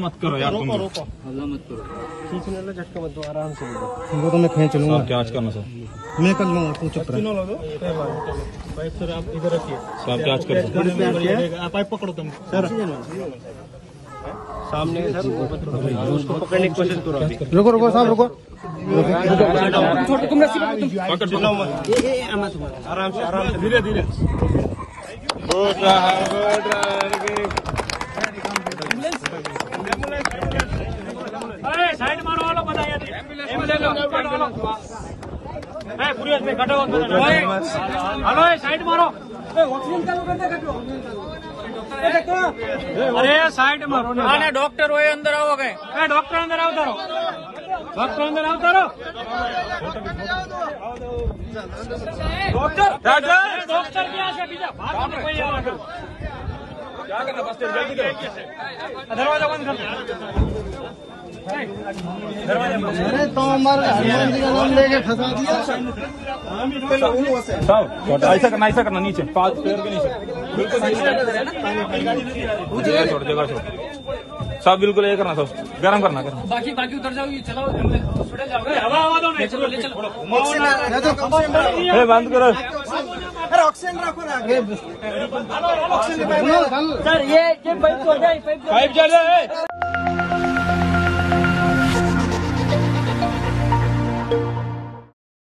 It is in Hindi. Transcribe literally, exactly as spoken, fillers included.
मत करो यार, तुम हल्ला मत करो, खींचने वाला झटका मत दो, आराम से बोलो। तो मैं खींच लूंगा, क्या आज करना सर, मैं कर लूंगा, तू चुप रह। भाई सर आप इधर रखिए, सर क्या आज करो, आप पकड़ो तुम सर, सामने सर उसको पकड़ने की कोशिश करो। रुको रुको साहब, रुको तुम रस्सी पकड़ो, तुम पकड़ लो मत, ए ए आराम से आराम से धीरे धीरे। गुड रहा गुड रहा, अरे साइड मारो वालों बताया थी, एम्बुलेंस वालों ए पूरी में कटा हुआ बताना, हेलो साइड मारो, ए ऑक्सीजन चालू कर दे, कटो अरे साइड मारो ना, डॉक्टर होए अंदर आओ, गए डॉक्टर अंदर आओ, तारो डॉक्टर अंदर आओ, तारो डॉक्टर डॉक्टर क्या है बीजा क्या करना, बस जल्दी करो, दरवाजा बंद कर, दरवाजा बंद। अरे तो हमारे हनुमान जी का नाम लेके फंसा दिया, ऐसा करना ऐसा करना, नीचे पाँच पैर के नीचे बिल्कुल सब बिल्कुल ये करना, सब गरम करना करना, बाकी बाकी उतर जाओ, ये चलाओ हॉस्पिटल जाओगे, हवा हवा दो नहीं, चलो ले चलो, बंद करो ऑक्सीजन रखो ना, ऑक्सीजन सर ये पाइप चल रहा है।